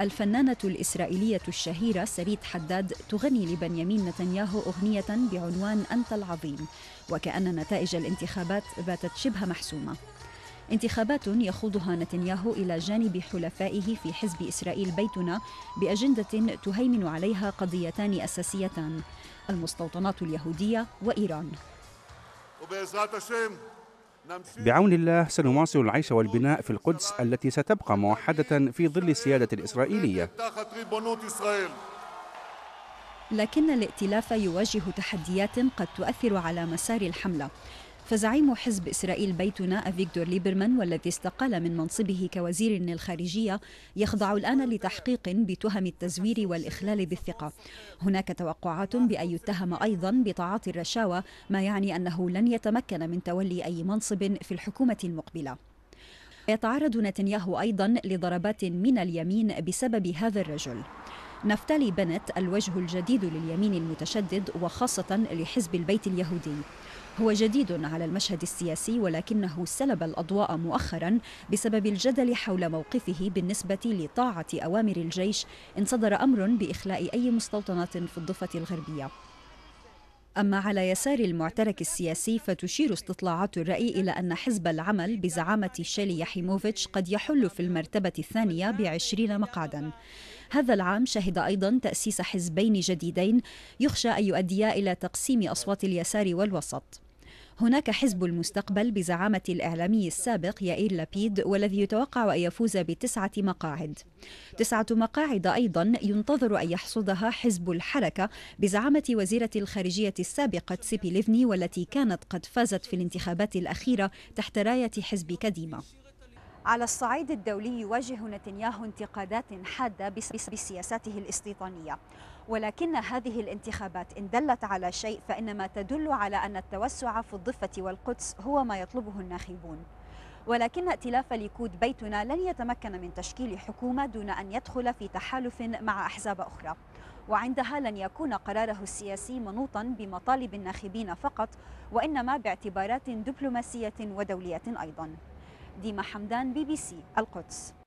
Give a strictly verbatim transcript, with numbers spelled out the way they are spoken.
الفنانة الإسرائيلية الشهيرة ساريت حداد تغني لبنيامين نتنياهو أغنية بعنوان أنت العظيم، وكأن نتائج الانتخابات باتت شبه محسومة. انتخابات يخوضها نتنياهو إلى جانب حلفائه في حزب إسرائيل بيتنا بأجندة تهيمن عليها قضيتان أساسيتان: المستوطنات اليهودية وإيران. بعون الله سنواصل العيش والبناء في القدس التي ستبقى موحدة في ظل السيادة الإسرائيلية. لكن الائتلاف يواجه تحديات قد تؤثر على مسار الحملة. فزعيم حزب إسرائيل بيتنا فيكتور ليبرمان، والذي استقال من منصبه كوزير للخارجية، يخضع الآن لتحقيق بتهم التزوير والإخلال بالثقة. هناك توقعات بأن يتهم أيضا بتعاطي الرشاوى، ما يعني أنه لن يتمكن من تولي أي منصب في الحكومة المقبلة. يتعرض نتنياهو أيضا لضربات من اليمين بسبب هذا الرجل. نفتالي بنت الوجه الجديد لليمين المتشدد، وخاصة لحزب البيت اليهودي. هو جديد على المشهد السياسي، ولكنه سلب الأضواء مؤخرا بسبب الجدل حول موقفه بالنسبة لطاعة أوامر الجيش إن صدر أمر بإخلاء أي مستوطنات في الضفة الغربية. أما على يسار المعترك السياسي، فتشير استطلاعات الرأي إلى أن حزب العمل بزعامة شيلي يحيموفيتش قد يحل في المرتبة الثانية بعشرين مقعدا. هذا العام شهد أيضا تأسيس حزبين جديدين يخشى أن يؤديا إلى تقسيم أصوات اليسار والوسط. هناك حزب المستقبل بزعامة الإعلامي السابق يائير لابيد، والذي يتوقع أن يفوز بتسعة مقاعد. تسعة مقاعد أيضا ينتظر أن يحصدها حزب الحركة بزعامة وزيرة الخارجية السابقة تسيبي ليفني، والتي كانت قد فازت في الانتخابات الأخيرة تحت راية حزب كديمة. على الصعيد الدولي يواجه نتنياهو انتقادات حادة بسياساته الاستيطانية، ولكن هذه الانتخابات إن دلت على شيء فإنما تدل على أن التوسع في الضفة والقدس هو ما يطلبه الناخبون. ولكن ائتلاف ليكود بيتنا لن يتمكن من تشكيل حكومة دون أن يدخل في تحالف مع أحزاب أخرى، وعندها لن يكون قراره السياسي منوطا بمطالب الناخبين فقط، وإنما باعتبارات دبلوماسية ودولية أيضا. ديما حمدان، بي بي سي القدس.